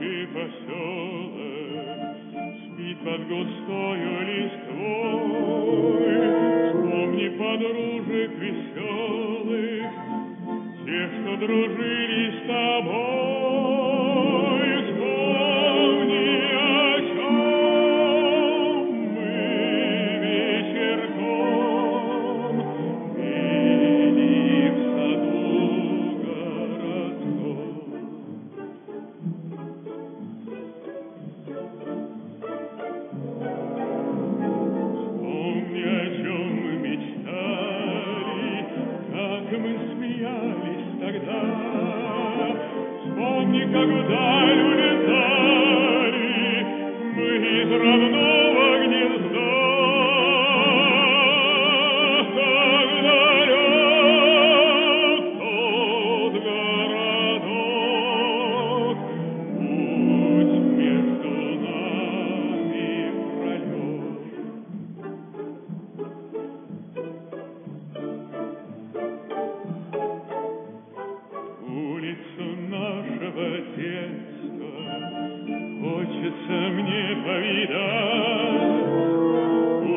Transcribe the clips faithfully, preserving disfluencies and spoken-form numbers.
Тихий поселок спит под густою листвой. Вспомни подружек веселых, тех, что дружили с тобой. Вспомни, о чем мы вечерком пели в саду городском. Вспомни, о чем мы мечтали, как мы смеялись тогда. Вспомни, как вдаль улетали мы из родного гнезда. Как далек тот городок, путь между нами пролег. Улицу нашего детства хочется мне повидать,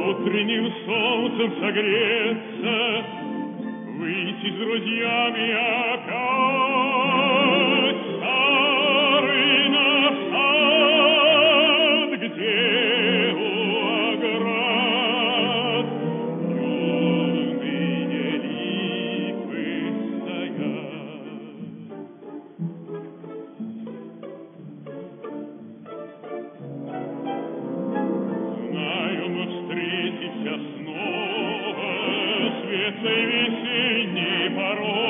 утренним солнцем согреться, выйти с друзьями опять. Старый наш сад, где у оград юные липы стоят. Знаю, мы встретимся снова светлой весенней порой.